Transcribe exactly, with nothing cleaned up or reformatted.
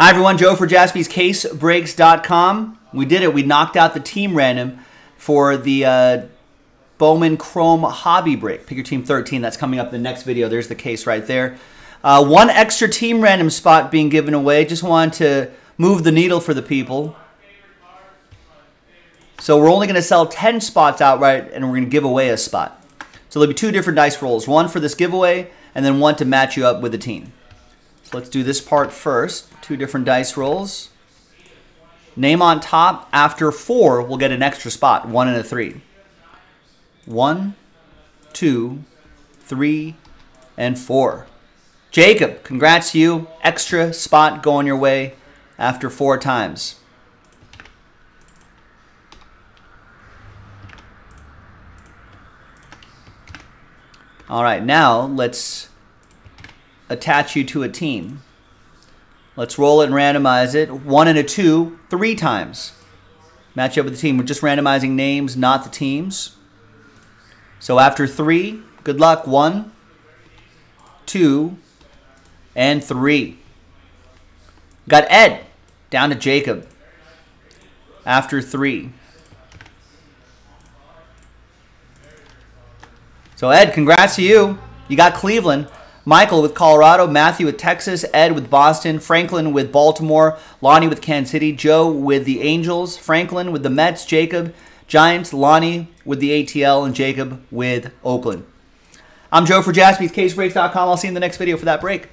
Hi everyone, Joe for Jaspys Case Breaks dot com. We did it. We knocked out the team random for the uh, Bowman Chrome Hobby Break. Pick your team thirteen. That's coming up in the next video. There's the case right there. Uh, one extra team random spot being given away. Just wanted to move the needle for the people. So we're only going to sell ten spots outright, and we're going to give away a spot. So there'll be two different dice rolls. One for this giveaway, and then one to match you up with a team. Let's do this part first. Two different dice rolls. Name on top. After four, we'll get an extra spot. One and a three. One, two, three, and four. Jacob, congrats to you. Extra spot going your way after four times. All right, now let's attach you to a team. Let's roll it and randomize it. One and a two, three times. Match up with the team. We're just randomizing names, not the teams. So after three, good luck. One, two, and three. Got Ed, down to Jacob. After three. So Ed, congrats to you. You got Cleveland. Michael with Colorado, Matthew with Texas, Ed with Boston, Franklin with Baltimore, Lonnie with Kansas City, Joe with the Angels, Franklin with the Mets, Jacob, Giants, Lonnie with the A T L, and Jacob with Oakland. I'm Joe for Jaspys Case Breaks dot com. I'll see you in the next video for that break.